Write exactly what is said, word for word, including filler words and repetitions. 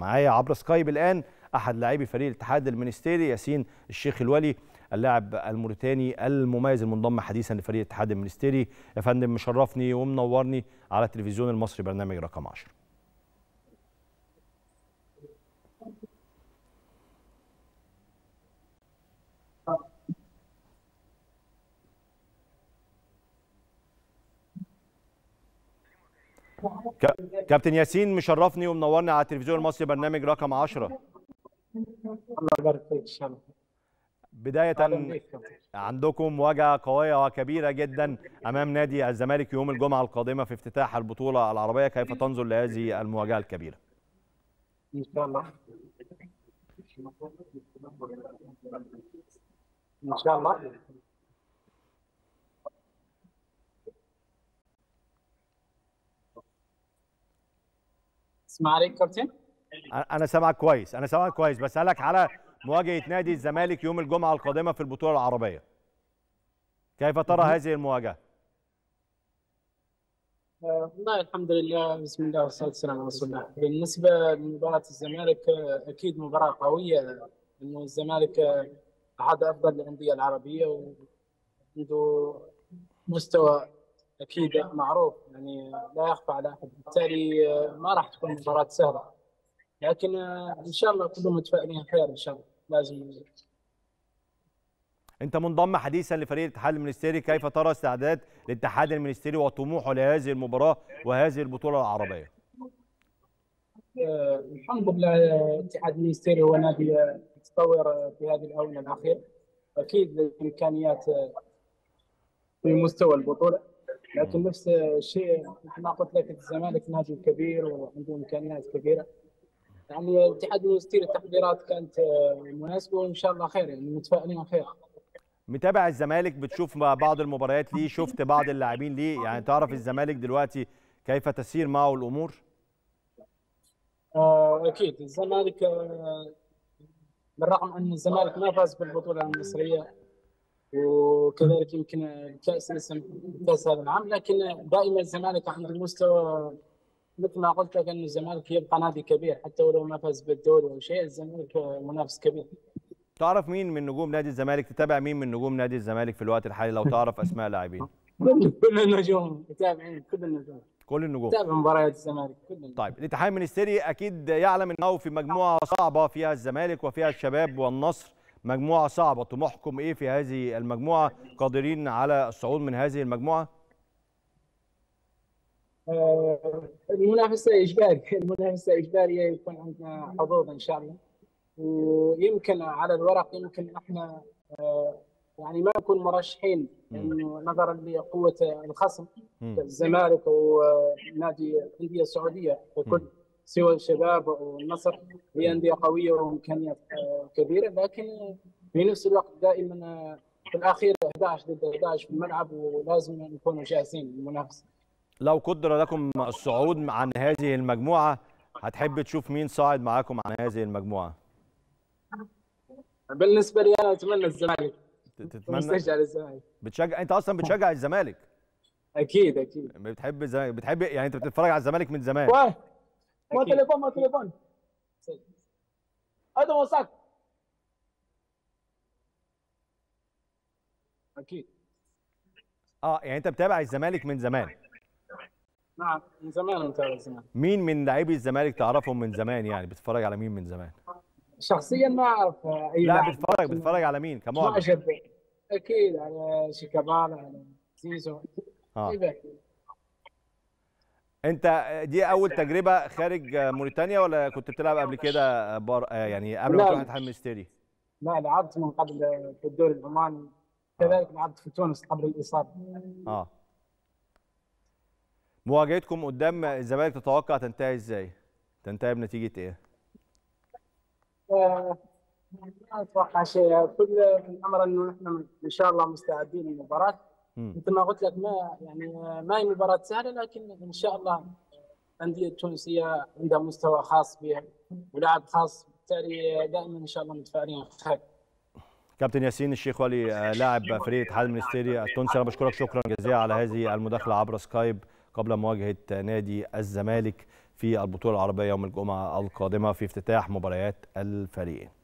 معايا عبر سكايب الآن أحد لاعبي فريق الاتحاد المنستيري ياسين الشيخ الولي، اللاعب الموريتاني المميز المنضم حديثا لفريق الاتحاد المنستيري. يا فندم مشرفني ومنورني على التلفزيون المصري برنامج رقم عشرة. كابتن ياسين مشرفني ومنورني على التلفزيون المصري برنامج رقم عشرة. الله يبارك فيك. بداية عندكم مواجهة قوية وكبيرة جدا أمام نادي الزمالك يوم الجمعة القادمة في افتتاح البطولة العربية، كيف تنظر لهذه المواجهة الكبيرة؟ إن شاء الله إن شاء الله اسمع عليك كابتن؟ أنا سامعك كويس، أنا سامعك كويس، بسألك على مواجهة نادي الزمالك يوم الجمعة القادمة في البطولة العربية. كيف ترى هذه المواجهة؟ والله الحمد لله، بسم الله والصلاة والسلام على رسول الله. بالنسبة لمباراة الزمالك أكيد مباراة قوية، إنه الزمالك أحد أفضل الأندية العربية وعنده مستوى أكيد معروف، يعني لا يخفى على أحد، بالتالي ما راح تكون مباراة سهلة، لكن إن شاء الله كلهم متفائلين خير إن شاء الله. لازم. أنت منضم حديثا لفريق الاتحاد المنستيري، كيف ترى استعداد الاتحاد المنستيري وطموحه لهذه المباراة وهذه البطولة العربية؟ آه الحمد لله، الاتحاد المنستيري هو نادي متطور في هذه الآونة الأخيرة، أكيد الإمكانيات في مستوى البطولة، لكن نفس الشيء مثل ما قلت لك، الزمالك نادي كبير وعنده إمكانيات كبيرة، يعني الاتحاد المنستيري التحضيرات كانت مناسبه وان شاء الله خير، يعني متفائلين خير. متابع الزمالك، بتشوف بعض المباريات ليه؟ شفت بعض اللاعبين ليه؟ يعني تعرف الزمالك دلوقتي كيف تسير معه الامور؟ آه اكيد الزمالك، آه بالرغم ان الزمالك ما فاز بالبطوله المصريه وكذلك يمكن الكاس لسه كاس هذا العام، لكن دائما الزمالك عنده مستوى، مثل ما قلت لك ان الزمالك يبقى نادي كبير حتى ولو ما فاز بالدوري او شيء، الزمالك منافس كبير. تعرف مين من نجوم نادي الزمالك؟ تتابع مين من نجوم نادي الزمالك في الوقت الحالي لو تعرف اسماء لاعبين؟ كل النجوم متابعين، كل النجوم كل النجوم تابع مباريات الزمالك كل. طيب الاتحاد المنستيري اكيد يعلم انه في مجموعه صعبه فيها الزمالك وفيها الشباب والنصر، مجموعه صعبه، طموحكم ايه في هذه المجموعه؟ قادرين على الصعود من هذه المجموعه؟ المنافسة إجبارية، المنافسة إجبارية، يكون عندنا حظوظ إن شاء الله، ويمكن على الورق يمكن إحنا يعني ما نكون مرشحين، لأنه نظرا لقوة الخصم الزمالك ونادي الأندية السعودية وكل سوى الشباب والنصر، هي أندية قوية وإمكانيات كبيرة، لكن في نفس الوقت دائما في الأخير إحدى عشر ضد إحدى عشر في الملعب، ولازم نكون جاهزين للمنافسة. لو قدر لكم الصعود عن هذه المجموعة، هتحب تشوف مين صاعد معاكم عن هذه المجموعة؟ بالنسبة لي أنا أتمنى الزمالك. تتمنى؟ بشجع الزمالك. بتشجع، أنت أصلاً بتشجع الزمالك؟ أكيد أكيد. بتحب الزمالك، بتحب يعني أنت بتتفرج على الزمالك من زمان؟ واه ما تليفون ما تليفون. هذا وصاك. أكيد. أه يعني أنت بتابع الزمالك من زمان؟ نعم من زمان متابع الزمالك. مين من لاعبي الزمالك تعرفهم من زمان؟ يعني بتتفرج على مين من زمان؟ شخصيا ما اعرف اي لاعب. لا بتتفرج بتتفرج على مين كمعجب؟ معجب اكيد على شيكابالا، على سيزو. اه انت دي اول تجربه خارج موريتانيا ولا كنت بتلعب قبل كده بر... يعني قبل ما تروح الاتحاد المنستيري؟ لا لعبت من قبل في الدوري العماني، كذلك لعبت في تونس قبل الاصابه. اه مواجهتكم قدام الزمالك تتوقع تنتهي ازاي؟ تنتهي بنتيجه ايه؟ آه ما اتوقع شيء، كل الامر انه نحن ان شاء الله مستعدين للمباراه، مثل ما قلت لك ما يعني ما هي مباراه سهله، لكن ان شاء الله الانديه التونسيه عندها مستوى خاص بها ولاعب خاص، بالتالي دائما ان شاء الله متفائلين خير. كابتن ياسين الشيخ ولي لاعب فريق الاتحاد المنستيري التونسي، انا بشكرك شكرا جزيلا على هذه المداخله عبر سكايب قبل مواجهة نادي الزمالك في البطولة العربية يوم الجمعة القادمة في افتتاح مباريات الفريقين.